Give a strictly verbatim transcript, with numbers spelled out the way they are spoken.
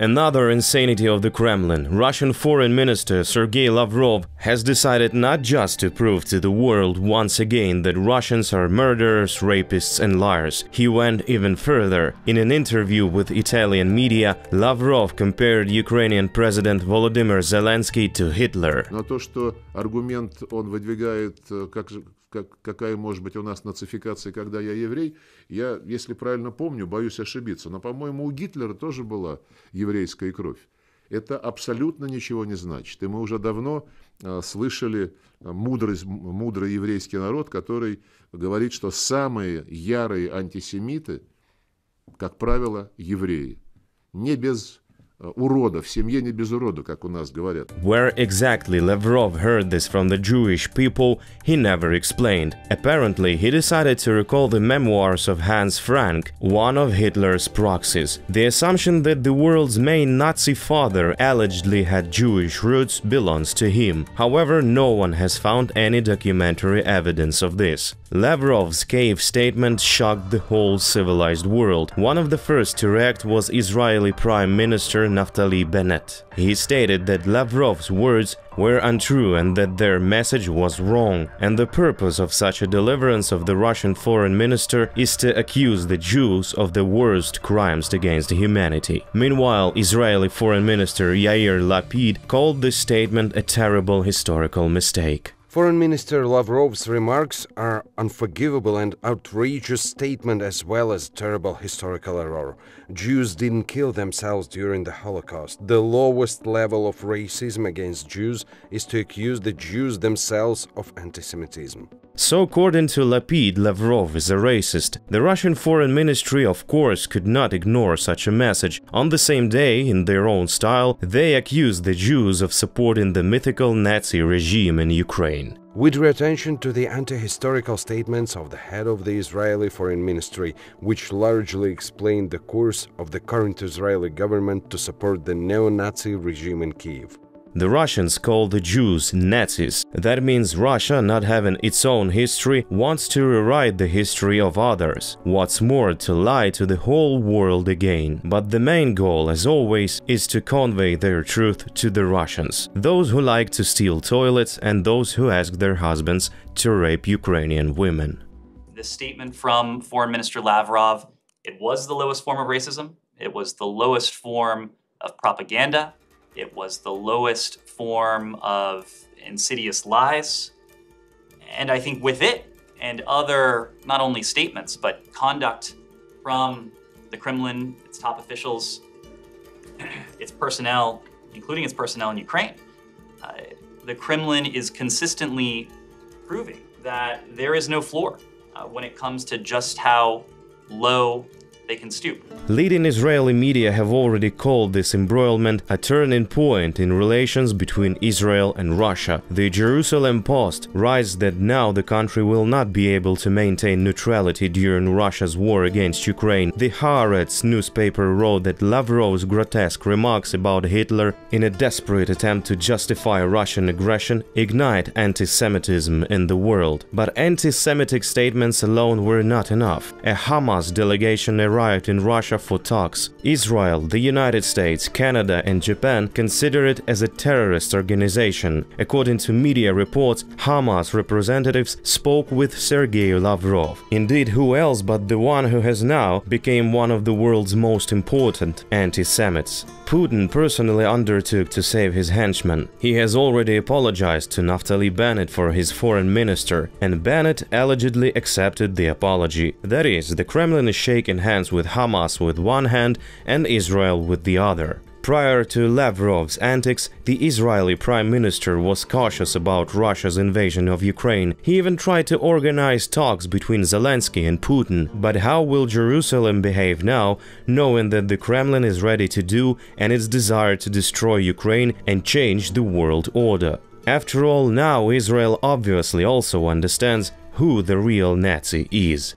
Another insanity of the Kremlin. Russian Foreign Minister Sergei Lavrov has decided not just to prove to the world once again that Russians are murderers, rapists and liars. He went even further. In an interview with Italian media, Lavrov compared Ukrainian President Volodymyr Zelensky to Hitler. Но то, что аргумент он выдвигает, как Как, какая может быть у нас нацификация, когда я еврей, я, если правильно помню, боюсь ошибиться. Но, по-моему, у Гитлера тоже была еврейская кровь. Это абсолютно ничего не значит. И мы уже давно э, слышали мудрость, мудрый еврейский народ, который говорит, что самые ярые антисемиты, как правило, евреи. Не без... Where exactly Lavrov heard this from the Jewish people, he never explained. Apparently, he decided to recall the memoirs of Hans Frank, one of Hitler's proxies. The assumption that the world's main Nazi father allegedly had Jewish roots belongs to him. However, no one has found any documentary evidence of this. Lavrov's cave statement shocked the whole civilized world. One of the first to react was Israeli Prime Minister Naftali Bennett. He stated that Lavrov's words were untrue and that their message was wrong, and the purpose of such a deliverance of the Russian foreign minister is to accuse the Jews of the worst crimes against humanity. Meanwhile, Israeli Foreign Minister Yair Lapid called this statement a terrible historical mistake. Foreign Minister Lavrov's remarks are unforgivable and outrageous statement as well as terrible historical error. Jews didn't kill themselves during the Holocaust. The lowest level of racism against Jews is to accuse the Jews themselves of antisemitism. So, according to Lapid, Lavrov is a racist. The Russian Foreign Ministry, of course, could not ignore such a message. On the same day, in their own style, they accused the Jews of supporting the mythical Nazi regime in Ukraine. We drew attention to the anti-historical statements of the head of the Israeli Foreign Ministry, which largely explained the course of the current Israeli government to support the neo-Nazi regime in Kyiv. The Russians call the Jews Nazis. That means Russia, not having its own history, wants to rewrite the history of others. What's more, to lie to the whole world again. But the main goal, as always, is to convey their truth to the Russians. Those who like to steal toilets and those who ask their husbands to rape Ukrainian women. The statement from Foreign Minister Lavrov, it was the lowest form of racism. It was the lowest form of propaganda. It was the lowest form of insidious lies. And I think with it and other, not only statements, but conduct from the Kremlin, its top officials, its personnel, including its personnel in Ukraine, uh, the Kremlin is consistently proving that there is no floor uh, when it comes to just how low they can stoop. Leading Israeli media have already called this embroilment a turning point in relations between Israel and Russia. The Jerusalem Post writes that now the country will not be able to maintain neutrality during Russia's war against Ukraine. The Haaretz newspaper wrote that Lavrov's grotesque remarks about Hitler, in a desperate attempt to justify Russian aggression, ignite anti-Semitism in the world. But anti-Semitic statements alone were not enough. A Hamas delegation arrived arrived in Russia for talks. Israel, the United States, Canada and Japan consider it as a terrorist organization. According to media reports, Hamas representatives spoke with Sergei Lavrov. Indeed, who else but the one who has now become one of the world's most important anti-Semites. Putin personally undertook to save his henchmen. He has already apologized to Naftali Bennett for his foreign minister, and Bennett allegedly accepted the apology. That is, the Kremlin is shaking hands with Hamas with one hand and Israel with the other. Prior to Lavrov's antics, the Israeli Prime Minister was cautious about Russia's invasion of Ukraine. He even tried to organize talks between Zelensky and Putin. But how will Jerusalem behave now, knowing that the Kremlin is ready to do and its desire to destroy Ukraine and change the world order? After all, now Israel obviously also understands who the real Nazi is.